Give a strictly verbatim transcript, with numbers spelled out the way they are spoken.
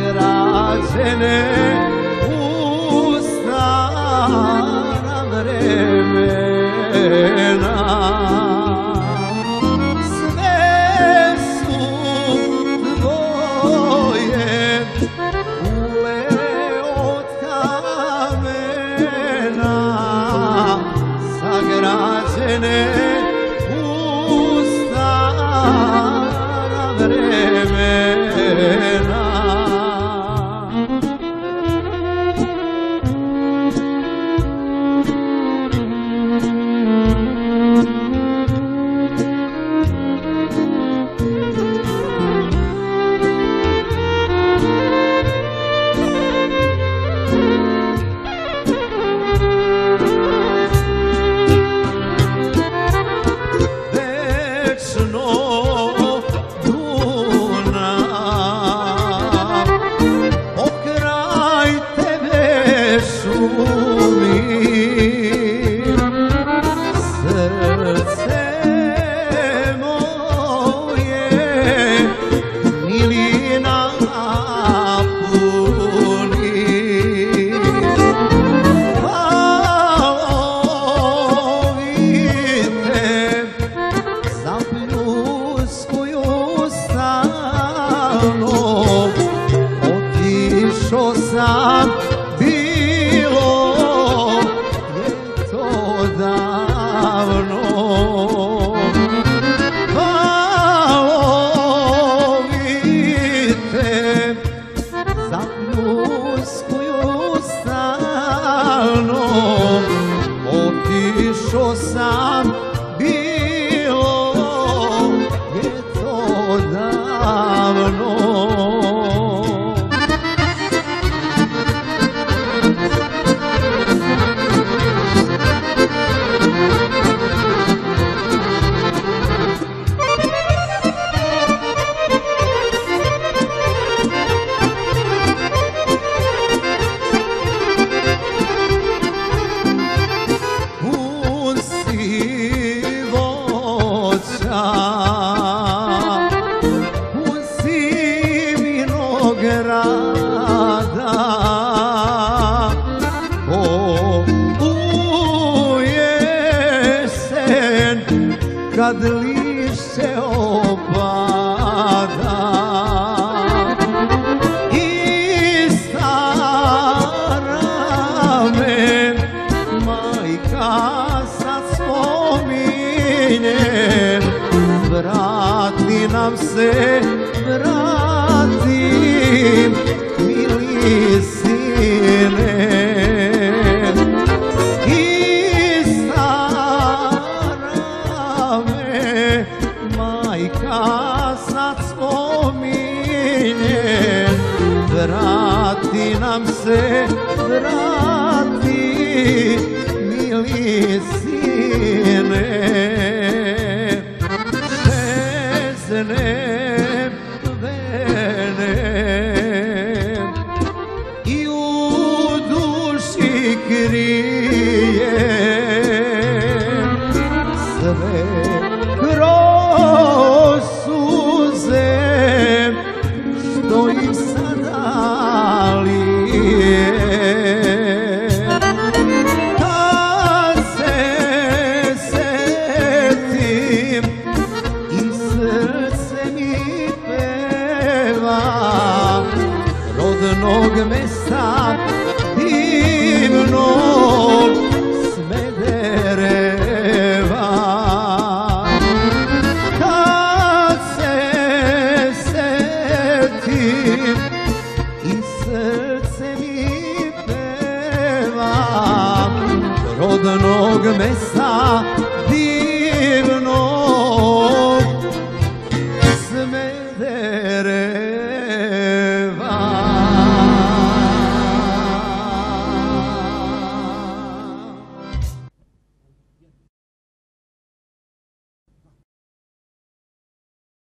građene u stara vremena. Sve su tvoje kule od kamena sagrađene. Kad lišće opada i stara me majka sad spominje, vrati nam se, vrati mili sine. Vrati nam se, vrati, mili sine. Šezne vene i u duši krije sve kroz suze što im mesta divnog Smedereva. Kad se setim i srce mi peva rodnog mesta divnog.